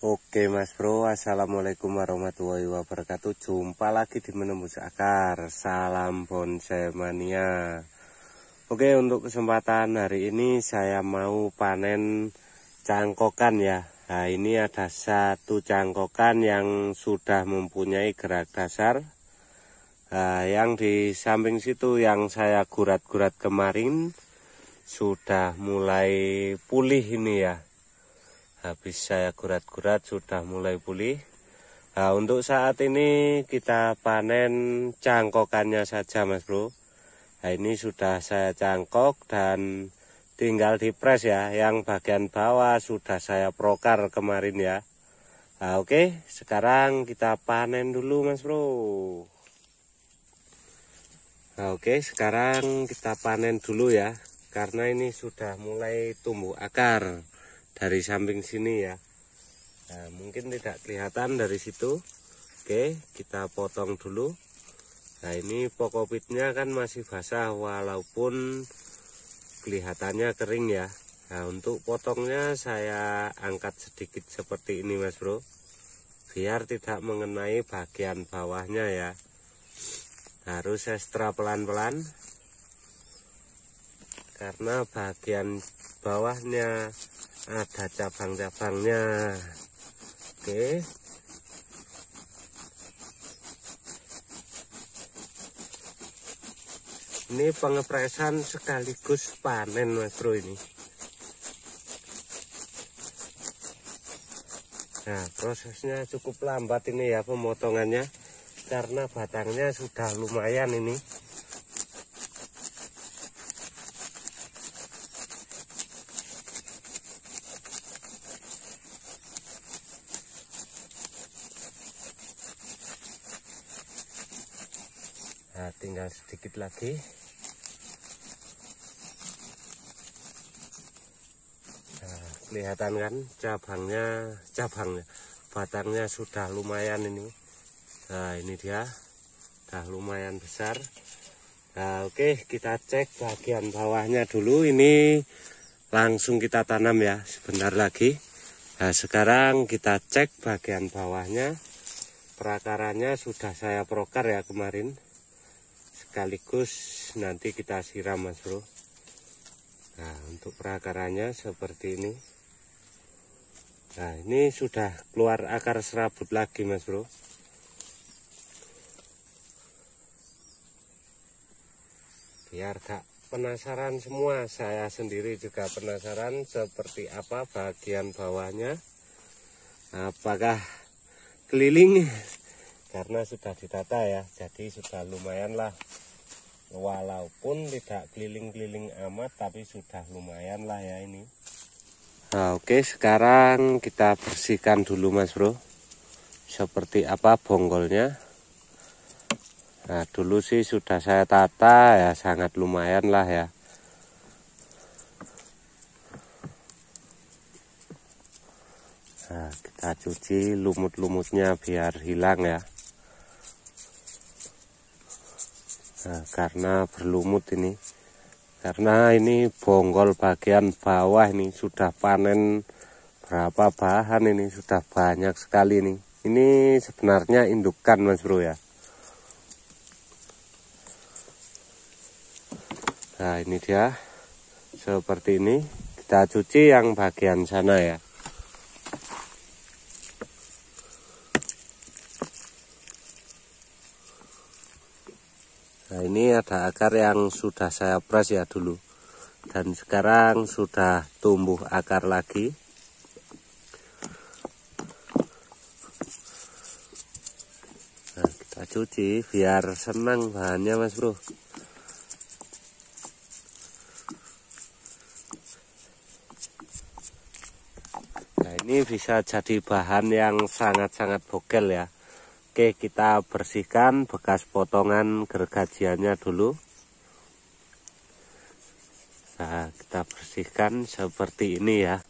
Oke Mas Bro, assalamualaikum warahmatullahi wabarakatuh. Jumpa lagi di Menembus Akar. Salam bonsai mania. Oke, untuk kesempatan hari ini saya mau panen cangkokan ya. Nah, ini ada satu cangkokan yang sudah mempunyai gerak dasar. Nah, yang di samping situ yang saya gurat-gurat kemarin sudah mulai pulih ini ya. Habis saya gurat-gurat sudah mulai pulih. Nah, untuk saat ini kita panen cangkokannya saja Mas Bro. Nah, ini sudah saya cangkok dan tinggal dipres ya. Yang bagian bawah sudah saya prokar kemarin ya. Nah, oke, sekarang kita panen dulu Mas Bro. Nah, oke, sekarang kita panen dulu ya. Karena ini sudah mulai tumbuh akar dari samping sini ya. Nah, mungkin tidak kelihatan dari situ. Oke, kita potong dulu. Nah, ini pokopitnya kan masih basah walaupun kelihatannya kering ya. Nah, untuk potongnya saya angkat sedikit seperti ini Mas Bro, biar tidak mengenai bagian bawahnya ya. Harus ekstra pelan-pelan karena bagian bawahnya ada cabang-cabangnya. Oke. Ini pengepresan sekaligus panen Mas Bro ini. Nah, prosesnya cukup lambat ini ya pemotongannya karena batangnya sudah lumayan ini. Nah, tinggal sedikit lagi. Nah, kelihatan kan cabangnya, batangnya sudah lumayan ini. Nah, ini dia, sudah lumayan besar. Nah, oke, kita cek bagian bawahnya dulu. Ini langsung kita tanam ya, sebentar lagi. Nah, sekarang kita cek bagian bawahnya. Prakarannya sudah saya prokar ya kemarin. Sekaligus nanti kita siram Mas Bro. Nah, untuk perakarannya seperti ini. Nah, ini sudah keluar akar serabut lagi Mas Bro. Biar gak penasaran semua, saya sendiri juga penasaran seperti apa bagian bawahnya. Apakah keliling? Karena sudah ditata ya, jadi sudah lumayan lah, walaupun tidak keliling-keliling amat tapi sudah lumayan lah ya ini. Nah, oke, sekarang kita bersihkan dulu Mas Bro, seperti apa bonggolnya. Nah, dulu sih sudah saya tata ya, sangat lumayan lah ya. Nah, kita cuci lumut-lumutnya biar hilang ya. Nah, karena berlumut ini, karena ini bonggol bagian bawah ini sudah panen berapa bahan ini, sudah banyak sekali nih. Ini sebenarnya indukan Mas Bro ya. Nah, ini dia seperti ini. Kita cuci yang bagian sana ya. Nah, ini ada akar yang sudah saya pres ya dulu. Dan sekarang sudah tumbuh akar lagi. Nah, kita cuci biar senang bahannya Mas Bro. Nah, ini bisa jadi bahan yang sangat-sangat bogel ya. Oke, kita bersihkan bekas potongan gergajiannya dulu. Nah, kita bersihkan seperti ini ya.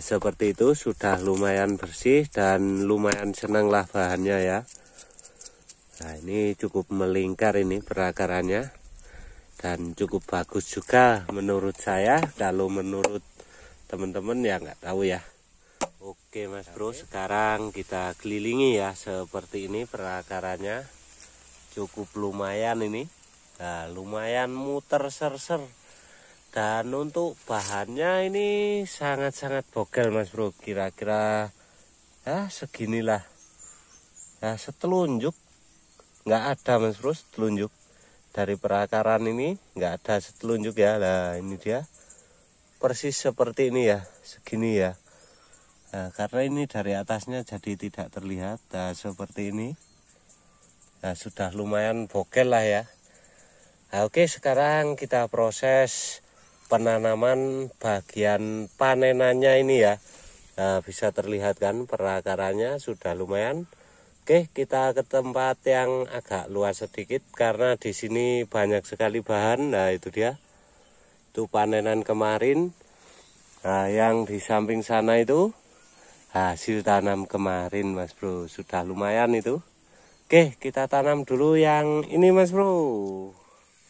Seperti itu, sudah lumayan bersih dan lumayan senanglah bahannya ya. Nah, ini cukup melingkar ini perakarannya dan cukup bagus juga menurut saya. Kalau menurut teman-teman ya nggak tahu ya. Oke Mas Bro, sekarang kita kelilingi ya seperti ini perakarannya. Cukup lumayan ini. Nah, lumayan muter ser-ser. Dan untuk bahannya ini sangat-sangat bogel Mas Bro, kira-kira seginilah, setelunjuk nggak ada Mas Bro, setelunjuk dari perakaran ini nggak ada setelunjuk ya. Nah ini dia persis seperti ini ya, segini ya. Nah, karena ini dari atasnya jadi tidak terlihat. Nah seperti ini. Nah sudah lumayan bogel lah ya. Nah, oke sekarang kita proses penanaman bagian panenannya ini ya. Nah, bisa terlihat kan perakarannya sudah lumayan. Oke, kita ke tempat yang agak luas sedikit karena di sini banyak sekali bahan. Nah itu dia, itu panenan kemarin. Nah yang di samping sana itu hasil tanam kemarin Mas Bro, sudah lumayan itu. Oke, kita tanam dulu yang ini Mas Bro.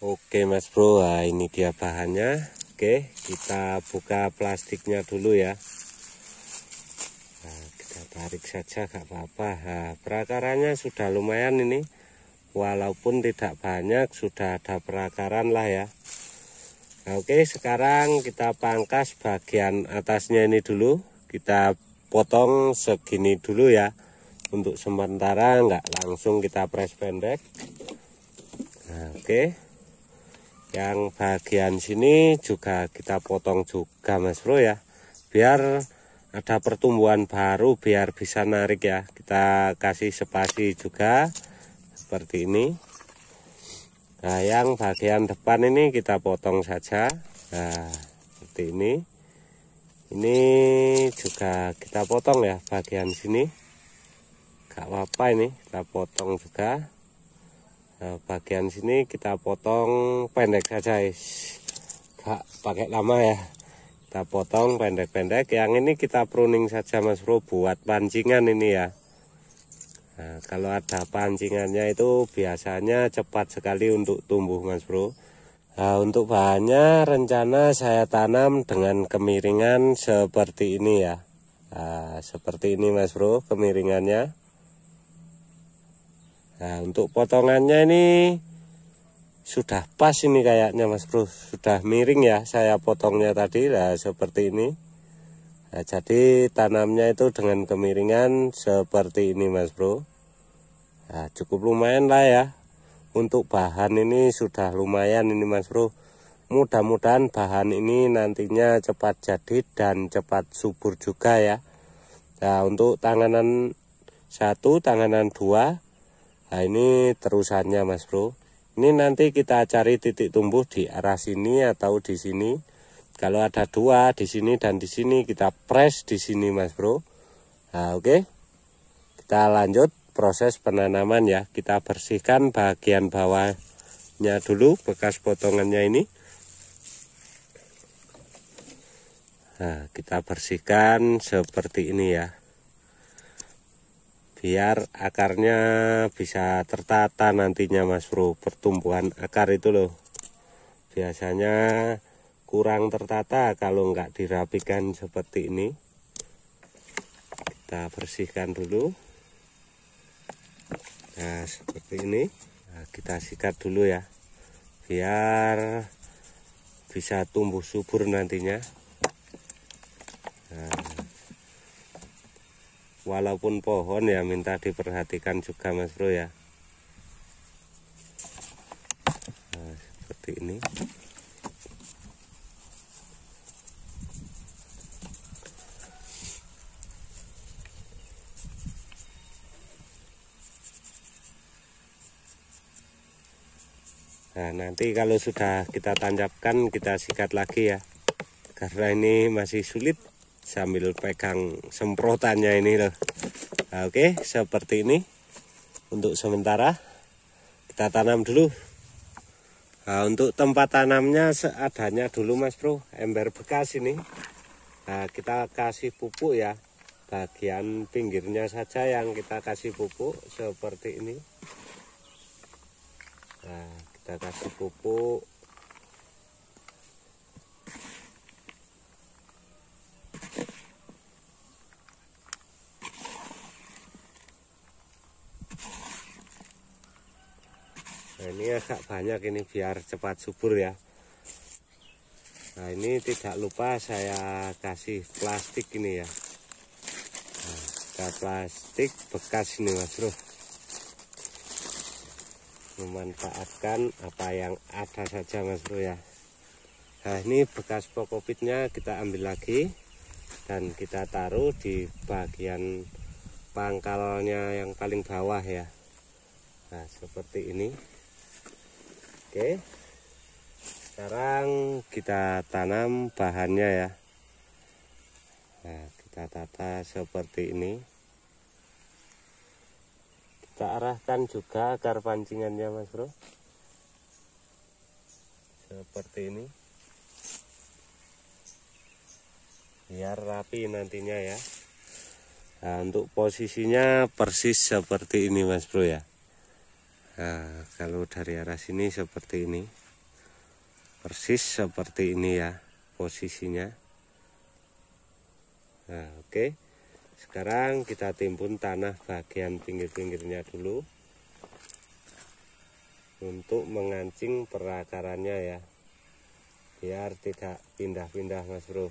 Oke Mas Bro, nah, ini dia bahannya. Oke, kita buka plastiknya dulu ya. Nah, kita tarik saja, gak apa-apa. Nah, perakarannya sudah lumayan ini, walaupun tidak banyak, sudah ada perakaran lah ya. Nah, oke, sekarang kita pangkas bagian atasnya ini dulu. Kita potong segini dulu ya. Untuk sementara nggak langsung kita press pendek. Nah, oke. Yang bagian sini juga kita potong juga Mas Bro ya, biar ada pertumbuhan baru, biar bisa narik ya. Kita kasih spasi juga seperti ini. Nah yang bagian depan ini kita potong saja. Nah seperti ini. Ini juga kita potong ya bagian sini. Gak apa-apa ini kita potong juga. Nah, bagian sini kita potong pendek saja, gak pakai lama ya. Kita potong pendek-pendek. Yang ini kita pruning saja Mas Bro, buat pancingan ini ya. Nah, kalau ada pancingannya itu biasanya cepat sekali untuk tumbuh Mas Bro. Nah, untuk bahannya rencana saya tanam dengan kemiringan seperti ini ya. Nah, seperti ini Mas Bro kemiringannya. Nah, untuk potongannya ini sudah pas ini kayaknya Mas Bro, sudah miring ya saya potongnya tadi. Nah seperti ini. Nah, jadi tanamnya itu dengan kemiringan seperti ini Mas Bro. Nah, cukup lumayan lah ya. Untuk bahan ini sudah lumayan ini Mas Bro. Mudah-mudahan bahan ini nantinya cepat jadi dan cepat subur juga ya. Nah untuk tanganan 1, tanganan 2. Nah ini terusannya Mas Bro. Ini nanti kita cari titik tumbuh di arah sini atau di sini. Kalau ada 2 di sini dan di sini, kita press di sini Mas Bro. Nah oke. Kita lanjut proses penanaman ya. Kita bersihkan bagian bawahnya dulu, bekas potongannya ini. Nah kita bersihkan seperti ini ya, biar akarnya bisa tertata nantinya Mas Bro. Pertumbuhan akar itu loh biasanya kurang tertata kalau nggak dirapikan seperti ini. Kita bersihkan dulu. Nah seperti ini. Nah, kita sikat dulu ya, biar bisa tumbuh subur nantinya. Nah, walaupun pohon ya minta diperhatikan juga Mas Bro ya. Nah, seperti ini. Nah nanti kalau sudah kita tancapkan kita sikat lagi ya, karena ini masih sulit sambil pegang semprotannya ini loh. Nah, oke, seperti ini. Untuk sementara kita tanam dulu. Nah, untuk tempat tanamnya seadanya dulu Mas Bro, ember bekas ini. Nah, kita kasih pupuk ya, bagian pinggirnya saja yang kita kasih pupuk seperti ini. Nah, kita kasih pupuk. Nah, ini agak banyak ini biar cepat subur ya. Nah, ini tidak lupa saya kasih plastik ini ya. Nah, kita plastik bekas ini Mas Bro. Memanfaatkan apa yang ada saja Mas Bro ya. Nah, ini bekas pokopitnya kita ambil lagi dan kita taruh di bagian pangkalnya yang paling bawah ya. Nah, seperti ini. Oke, sekarang kita tanam bahannya ya. Nah, kita tata seperti ini. Kita arahkan juga akar pancingannya Mas Bro. Seperti ini. Biar rapi nantinya ya. Nah, untuk posisinya persis seperti ini Mas Bro ya. Nah, kalau dari arah sini seperti ini, persis seperti ini ya posisinya. Nah, oke. Sekarang kita timbun tanah bagian pinggir-pinggirnya dulu untuk mengancing perakarannya ya, biar tidak pindah-pindah Mas Bro.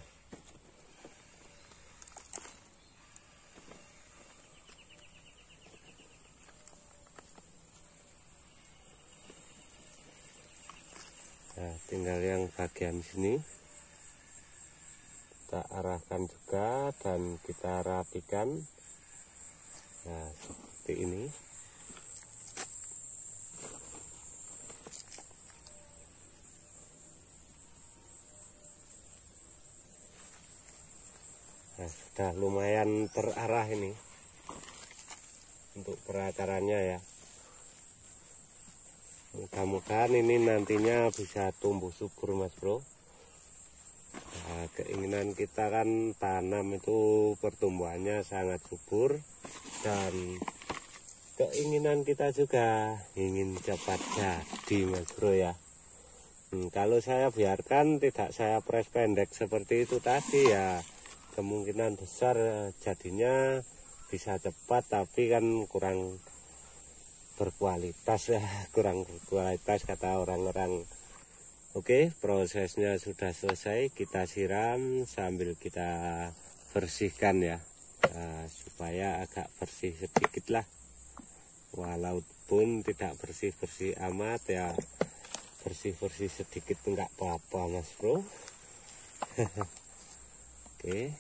Nah, tinggal yang bagian sini kita arahkan juga dan kita rapikan. Nah, seperti ini. Nah, sudah lumayan terarah ini untuk perakarannya ya. Mudah-mudahan ini nantinya bisa tumbuh subur Mas Bro. Nah, keinginan kita kan tanam itu pertumbuhannya sangat subur, dan keinginan kita juga ingin cepat jadi Mas Bro ya. Kalau saya biarkan, tidak saya press pendek seperti itu tadi ya, kemungkinan besar jadinya bisa cepat tapi kan kurang berkualitas ya, kurang berkualitas kata orang-orang. Oke, prosesnya sudah selesai, kita siram sambil kita bersihkan ya, supaya agak bersih sedikit lah, walaupun tidak bersih-bersih amat ya, bersih-bersih sedikit enggak apa-apa Mas Bro. Oke.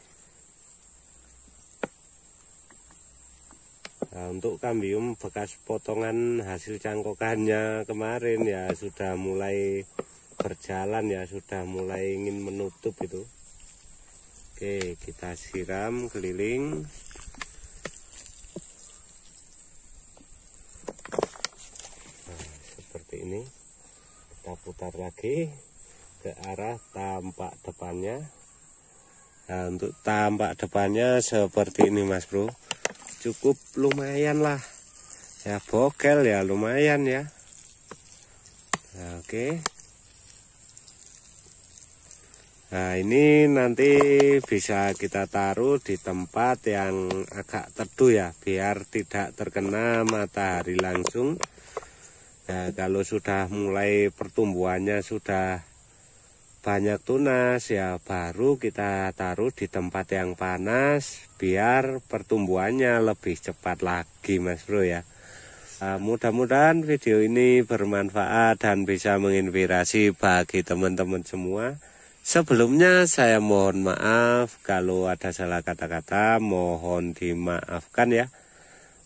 Nah, untuk kambium bekas potongan hasil cangkokannya kemarin ya sudah mulai berjalan ya, sudah mulai ingin menutup itu. Oke, kita siram keliling. Nah, seperti ini. Kita putar lagi ke arah tampak depannya. Nah, untuk tampak depannya seperti ini Mas Bro. Cukup lumayan lah ya, bokel ya, lumayan ya. Nah, oke. Nah, ini nanti bisa kita taruh di tempat yang agak teduh ya, biar tidak terkena matahari langsung. Nah, kalau sudah mulai pertumbuhannya sudah banyak tunas ya, baru kita taruh di tempat yang panas biar pertumbuhannya lebih cepat lagi Mas Bro ya. Mudah-mudahan video ini bermanfaat dan bisa menginspirasi bagi teman-teman semua. Sebelumnya saya mohon maaf kalau ada salah kata-kata, mohon dimaafkan ya.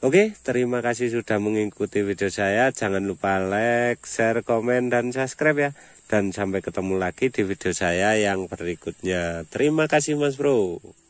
Oke, terima kasih sudah mengikuti video saya. Jangan lupa like, share, komen, dan subscribe ya. Dan sampai ketemu lagi di video saya yang berikutnya. Terima kasih Mas Bro.